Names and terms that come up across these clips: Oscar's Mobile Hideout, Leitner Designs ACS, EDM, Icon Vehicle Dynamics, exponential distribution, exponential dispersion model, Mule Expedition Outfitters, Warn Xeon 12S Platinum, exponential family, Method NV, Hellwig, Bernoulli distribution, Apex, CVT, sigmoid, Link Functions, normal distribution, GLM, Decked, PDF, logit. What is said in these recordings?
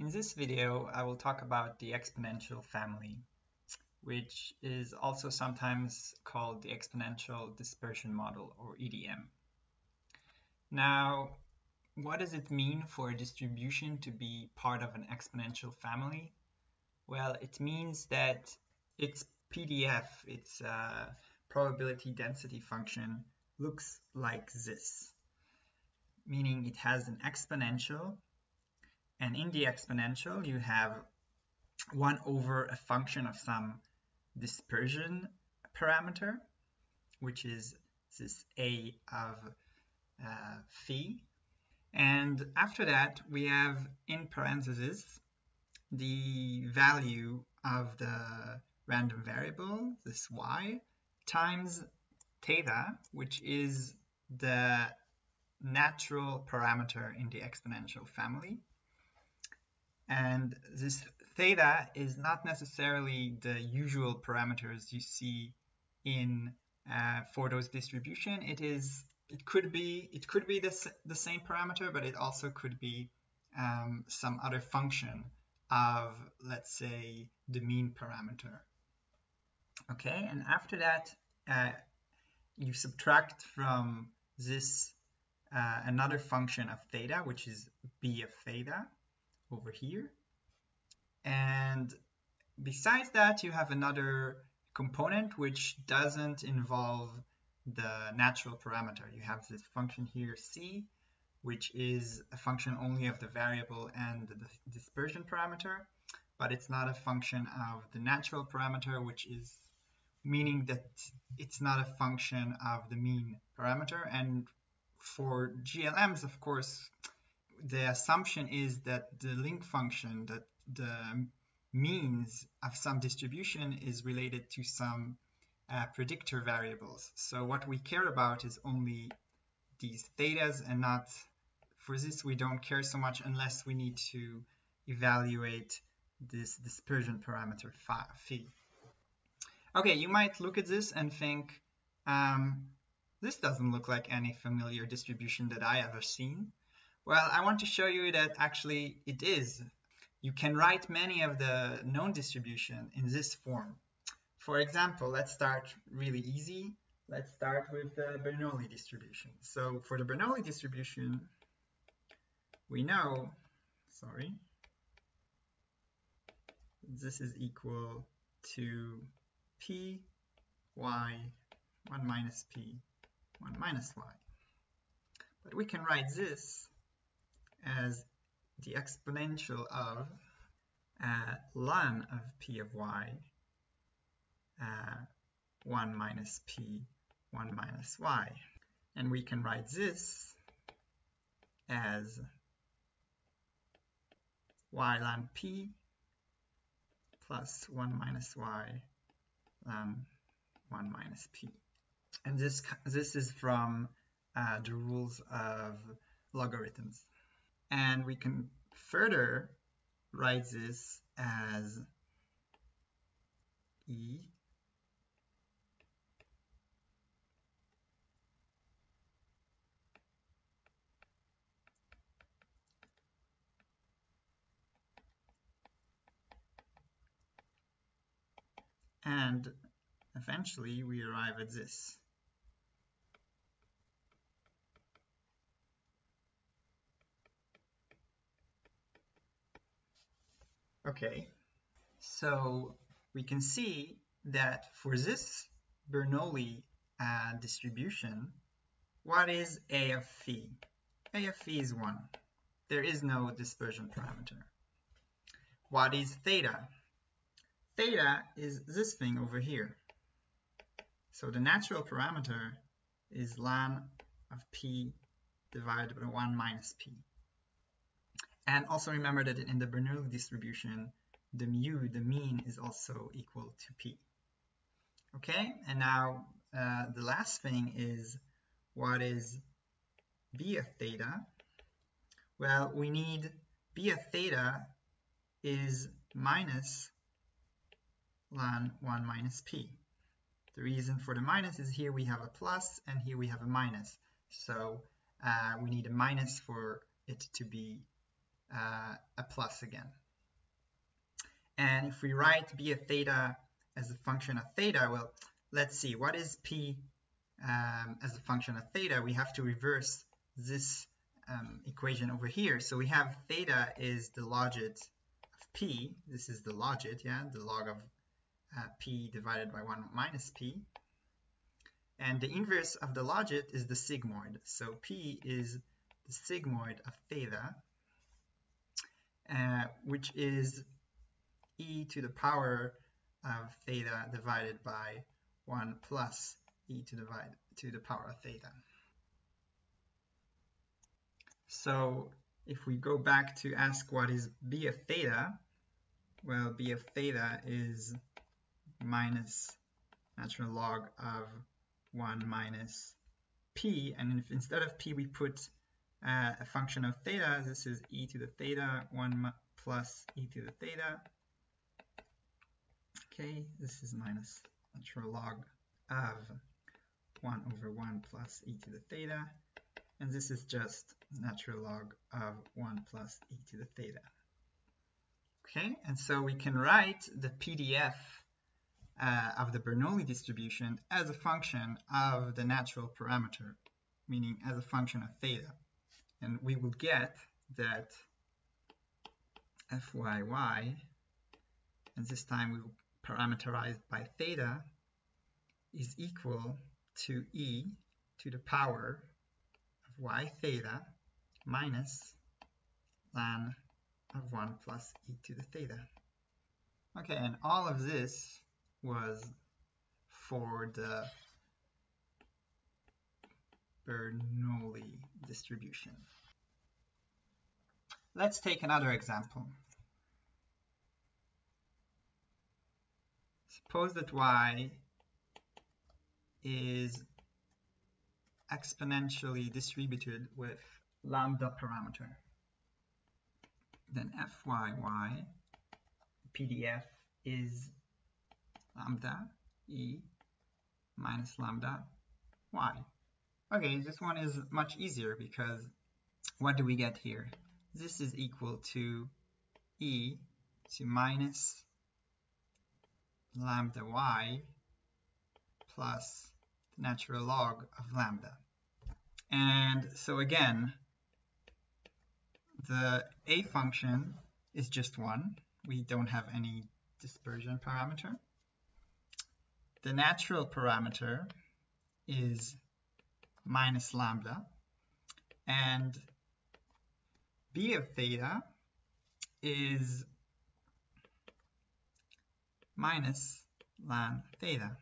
In this video, I will talk about the exponential family, which is also sometimes called the exponential dispersion model, or EDM. Now, what does it mean for a distribution to be part of an exponential family? Well, it means that its PDF, its probability density function, looks like this, meaning it has an exponential, and in the exponential, you have 1 over a function of some dispersion parameter, which is this A of phi. And after that, we have, in parentheses, the value of the random variable, this Y, times theta, which is the natural parameter in the exponential family. And this theta is not necessarily the usual parameters you see in for those distribution. It could be the same parameter, but it also could be some other function of, let's say, the mean parameter. Okay, and after that, you subtract from this another function of theta, which is b of theta, over here. And besides that, you have another component which doesn't involve the natural parameter. You have this function here, c, which is a function only of the variable and the dispersion parameter, but it's not a function of the natural parameter, which is meaning that it's not a function of the mean parameter. And for GLMs, of course, the assumption is that the link function, that the means of some distribution, is related to some predictor variables. So what we care about is only these thetas, and not, for this we don't care so much unless we need to evaluate this dispersion parameter phi. Okay, you might look at this and think, this doesn't look like any familiar distribution that I ever seen. Well, I want to show you that actually it is. You can write many of the known distribution in this form. For example, let's start really easy. Let's start with the Bernoulli distribution. So for the Bernoulli distribution, we know, this is equal to p y, 1 minus p, 1 minus y. But we can write this as the exponential of ln of p of y, 1 minus p, 1 minus y. And we can write this as y ln p plus 1 minus y ln 1 minus p. And this is from the rules of logarithms. And we can further write this as e and eventually we arrive at this. Okay, so we can see that for this Bernoulli distribution, what is A of phi? A of phi is 1. There is no dispersion parameter. What is theta? Theta is this thing over here. So the natural parameter is ln of p divided by 1 minus p. And also remember that in the Bernoulli distribution, the mu, the mean, is also equal to p. Okay, and now the last thing is, what is b of theta? Well, we need b of theta is minus ln 1 minus p. The reason for the minus is here we have a plus and here we have a minus. So we need a minus for it to be a plus again. And if we write b of theta as a function of theta, well, let's see, what is p as a function of theta? We have to reverse this equation over here. So we have theta is the logit of p. This is the logit, yeah, the log of p divided by 1 minus p. And the inverse of the logit is the sigmoid. So p is the sigmoid of theta, which is e to the power of theta divided by 1 plus e to the power of theta. So if we go back to ask what is b of theta, well, b of theta is minus natural log of 1 minus p, and if instead of p we put a function of theta, this is e to the theta, 1 plus e to the theta. Okay, this is minus natural log of 1 over 1 plus e to the theta, and this is just natural log of 1 plus e to the theta. Okay, and so we can write the PDF of the Bernoulli distribution as a function of the natural parameter, meaning as a function of theta. And we will get that fyy, and this time we will parameterize by theta, is equal to e to the power of y theta minus ln of 1 plus e to the theta. Okay, and all of this was for the Bernoulli distribution. Let's take another example. Suppose that y is exponentially distributed with lambda parameter. Then fyy, PDF, is lambda e minus lambda y. Okay, this one is much easier because what do we get here? This is equal to e to minus lambda y plus the natural log of lambda. And so again, the a function is just one. We don't have any dispersion parameter. The natural parameter is minus lambda, and b of theta is minus ln theta,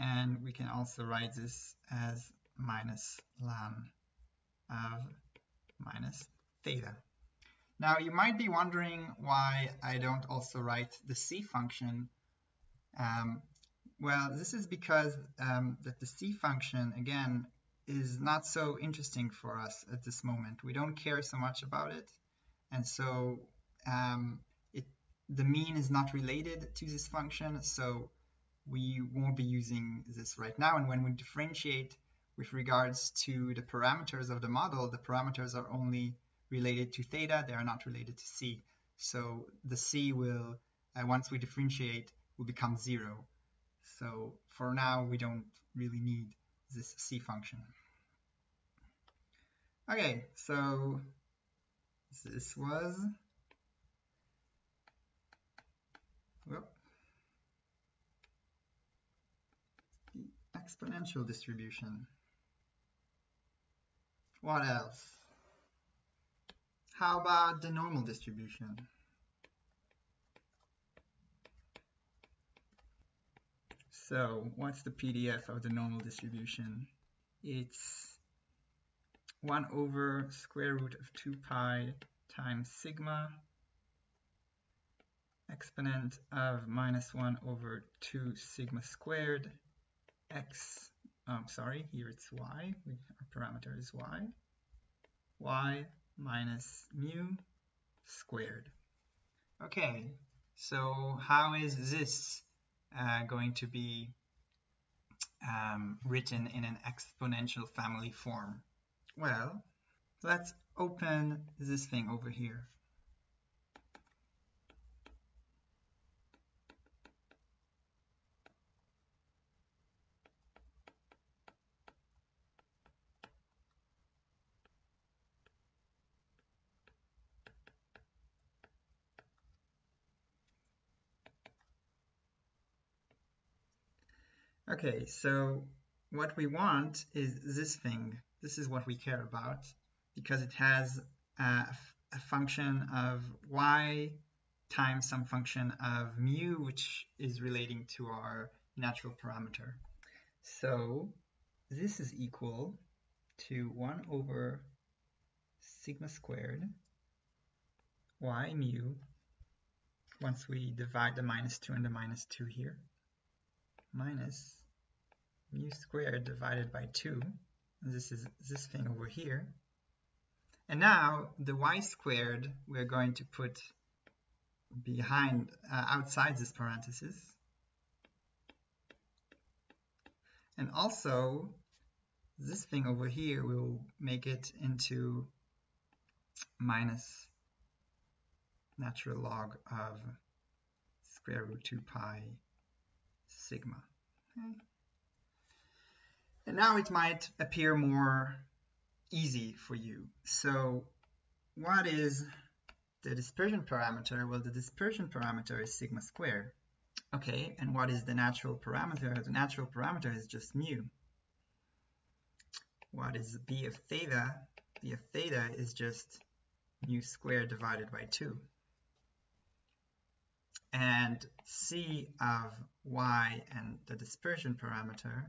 and we can also write this as minus ln of minus theta. Now you might be wondering why I don't also write the c function. Well, this is because that the c function, again, is not so interesting for us at this moment. We don't care so much about it, and so the mean is not related to this function, so we won't be using this right now. And when we differentiate with regards to the parameters of the model, the parameters are only related to theta, they are not related to c. So the c will, once we differentiate, will become zero. So for now, we don't really need this c function. Okay, so this was the exponential distribution. What else? How about the normal distribution? So what's the PDF of the normal distribution? It's 1 over square root of 2 pi times sigma exponent of minus 1 over 2 sigma squared x, sorry, here it's y, our parameter is y, y minus mu squared. Okay, so how is this going to be written in an exponential family form? Well, let's open this thing over here. Okay, so what we want is this thing. This is what we care about because it has a function of y times some function of mu, which is relating to our natural parameter. So this is equal to 1 over sigma squared y mu, once we divide the minus 2 and the minus 2 here, minus mu squared divided by 2. This is this thing over here. And now the y squared we're going to put behind, outside this parenthesis. And also this thing over here, we'll make it into minus natural log of square root 2 pi sigma. Okay. And now it might appear more easy for you. So what is the dispersion parameter? Well, the dispersion parameter is sigma squared. Okay, and what is the natural parameter? The natural parameter is just mu. What is b of theta? B of theta is just mu squared divided by 2. And c of y and the dispersion parameter,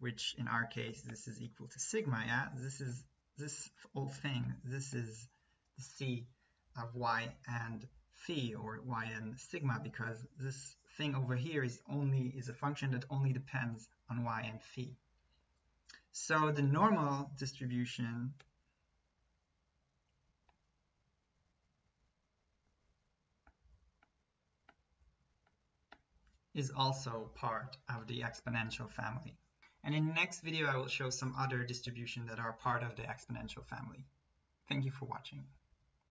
which in our case, this is equal to sigma, yeah? This is this whole thing. This is the c of y and phi, or y and sigma, because this thing over here is a function that only depends on y and phi. So the normal distribution is also part of the exponential family. And in the next video, I will show some other distributions that are part of the exponential family. Thank you for watching.